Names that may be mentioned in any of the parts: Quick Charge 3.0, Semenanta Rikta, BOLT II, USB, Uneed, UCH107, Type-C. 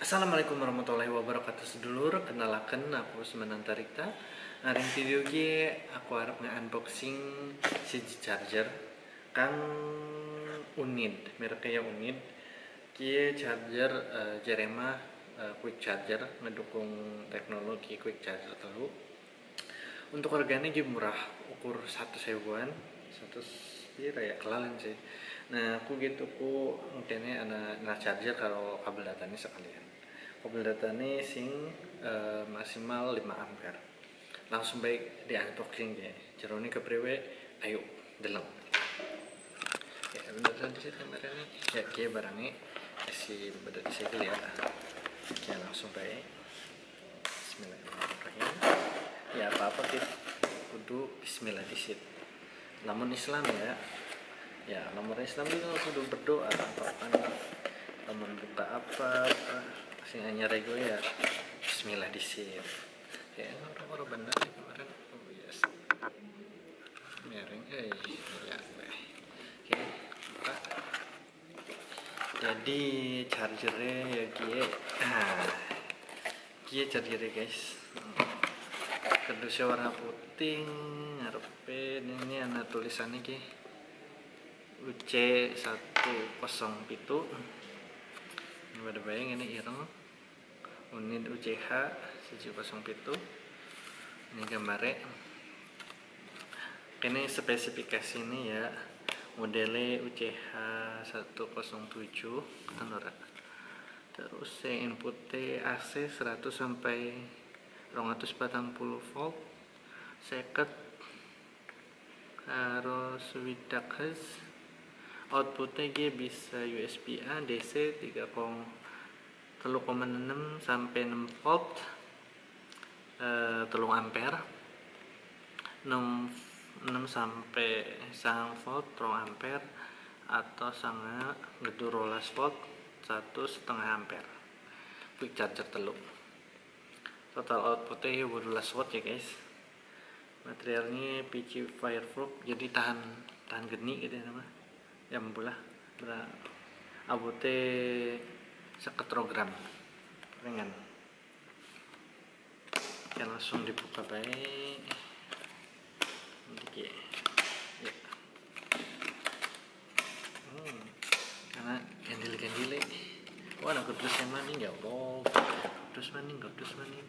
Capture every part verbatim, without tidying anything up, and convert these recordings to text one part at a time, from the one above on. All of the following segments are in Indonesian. Assalamualaikum warahmatullahi wabarakatuh sedulur. Kenalkan aku Semenanta Rikta. Hari video ge aku harap nge-unboxing siji charger kang Uneed, mereknya Uneed. Ki charger uh, Jerema uh, quick charger mendukung teknologi quick charger telu. Untuk harganya ge murah, ukur satu ribuan, seratus pira ya kelalen sih. Nah, aku gitu ku mungkinnya ana, ana charger kalau kabel datanya sekalian. Kabel datanya sing uh, maksimal lima ampere. Langsung baik di unboxing ya. Jerone kepriwe? Ayo deleng. Ya bener saja kameranya. Ya kia barangnya si bedet segel ya. Oke langsung baik. Bismillahirrahmanirrahim. Ya apa-apa kita kudu bismillah disit. Namun Islam ya. Ya nomor Islam itu kudu berdoa apa-apa. Namun buka apa sing hanya rego ya. Bismillah disit. Ya, nomor benar sih kemarin. Oh yes. Mereng, eh, ya, oke, buka. Jadi chargernya ya kie, ah, kie chargernya guys. Kedusnya warna putih, ngarepe ini ada tulisannya kie. U C satu nol tujuh. Ini pada bayang ini ireng. Uneed U C H satu nol tujuh. Ini gambarnya. Ini spesifikasi ini ya. Modelnya U C H satu nol tujuh. Terus inputnya A C seratus sampai dua ratus empat puluh volt. Seket harus swidak hertz. Outputnya dia bisa U S B A, D C tiga koma enam sampai enam volt, eh telung ampere, enam sampai satu volt telung ampere atau sangat gedu rolas volt satu setengah ampere. Quick charger telung. Total outputnya dua belas watt ya guys. Materialnya P C fireproof, jadi tahan tahan geni gitu ya nama. Ya membulah berat abute seketrogram ringan. Kita langsung dibuka baik. Oke. Ya. Hmm. Karena gandil-gandil. Wah, nak terus maning ya, bol. Terus maning, terus maning.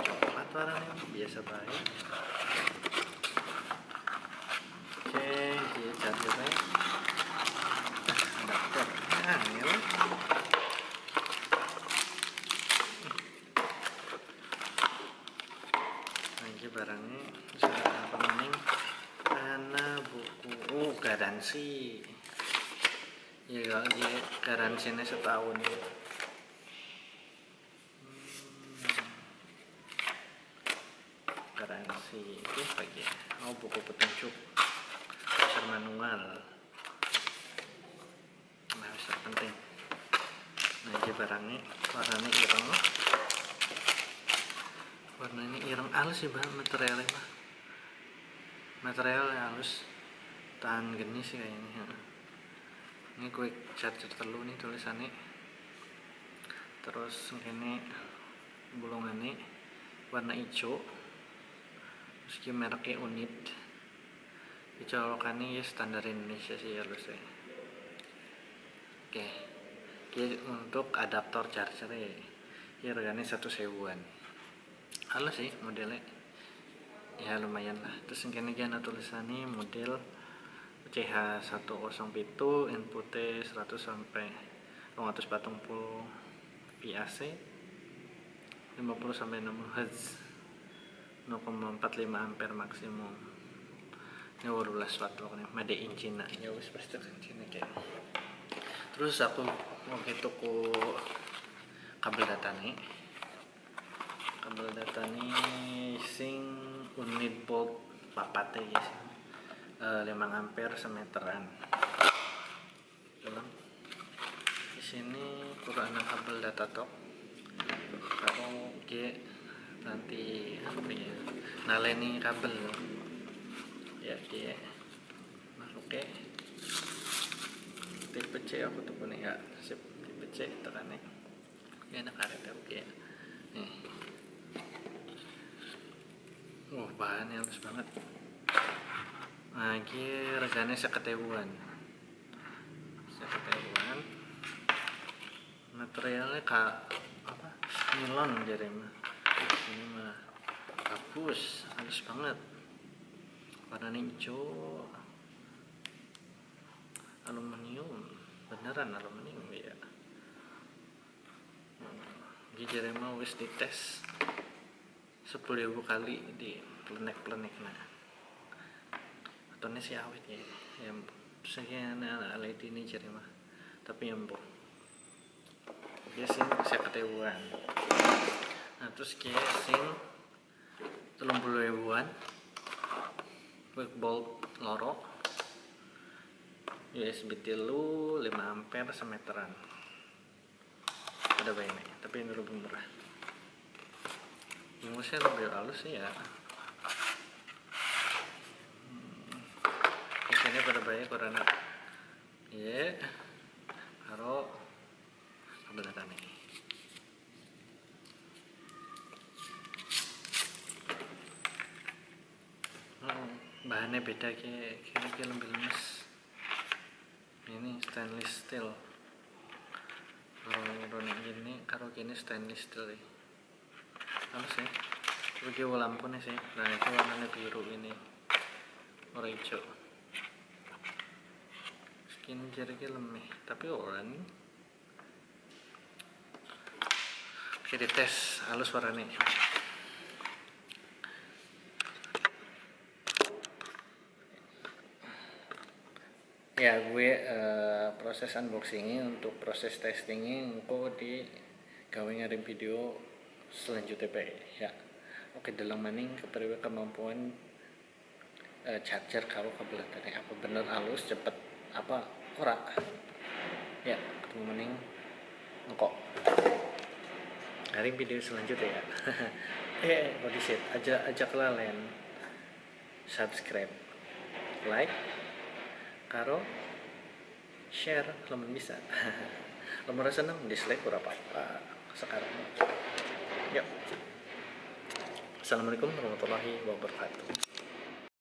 Coklat warnanya biasa baik. Oke, kita cari baik. Dapet. Nah, ini barangnya apa maning karena buku oh garansi ya kalau dia garansinya setahun ya. Hmm. Garansi itu pagi oh buku petunjuk besar manual nah besar penting nah dia barangnya warnanya ireng warnanya ireng halus sih bah materialnya bah material halus tahan geni sih kayaknya ini quick charger telu nih tulisannya terus ini bolongannya warna hijau terus ini mereknya Uneed dicolokannya ya standar Indonesia sih halusnya oke ini untuk adaptor chargernya ya harganya satu sewuan halus sih modelnya ya lumayan lah terus ini ada tulisannya model C H satu nol tujuh inputnya seratus sampai dua ratus empat puluh V A C lima puluh sampai enam puluh hertz nol koma empat lima ampere maksimum ini dua belas watt pokoknya made in China ya wis pasti in China kayak terus aku mau gitu ku kabel data nih kabel data nih sing Uneed volt papat ya guys e, lima ampere semeteran di sini kurang kabel data tok kalau dia nanti apa ya naleni kabel ya dia makluke tipe C aku tuh punya ya tipe C tekan nih enak-enak oke ya. Nih. Oh, bahannya halus banget. Lagi regane seketewuan. Seketewuan. Materialnya kak apa? Nilon jadi mah. Ini mah kapus, halus banget. Warnanya hijau. Aluminium, beneran aluminium ya. Jadi jerema wis dites sepuluh ribu kali di plenek-plenek nah. Atone si awet ya. Yang sekian alat ini jerema. Tapi embo. Dia sing seketewuan. Nah, terus ki sing telung puluh ribuan. Quick bolt loro. U S B tilu lima ampere semeteran ada banyak tapi ini lebih murah ingusnya lebih halus ya disini pada banyak karena ya karo kabel data nih bahannya beda kayak kayak lebih lemes ini stainless steel kalau ini kalau gini stainless steel ya halus ya bagi lampunya sih nah itu warnanya biru ini warna hijau skin jarinya lemih tapi orang oke dites halus warnanya ya gue uh, proses unboxingnya untuk proses testingnya aku di gawe ngarim video selanjutnya P ya oke dalam maning keperluan kemampuan uh, charger kalau kabel tadi apa bener halus cepet apa ora ya ketemu maning engkok ngarim video selanjutnya ya eh body set aja ajak kalian subscribe like karo share kalau bisa kalau merasa senang dislike kurang apa-apa sekarang yuk assalamualaikum warahmatullahi wabarakatuh.